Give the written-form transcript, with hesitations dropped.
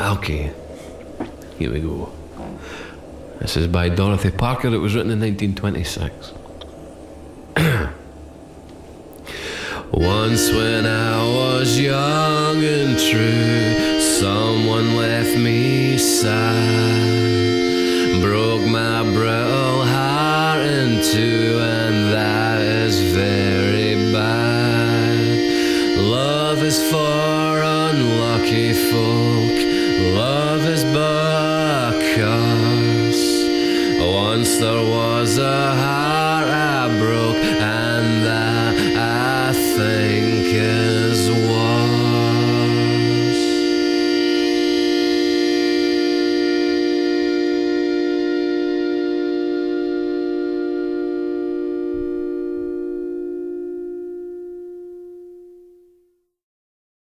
Okay, here we go. This is by Dorothy Parker. It was written in 1926. Once when I was young and true, someone left me sad, broke my brittle heart in two, and that is very bad. Love is for unlucky folk, love is but a curse. Once there was a heart I broke,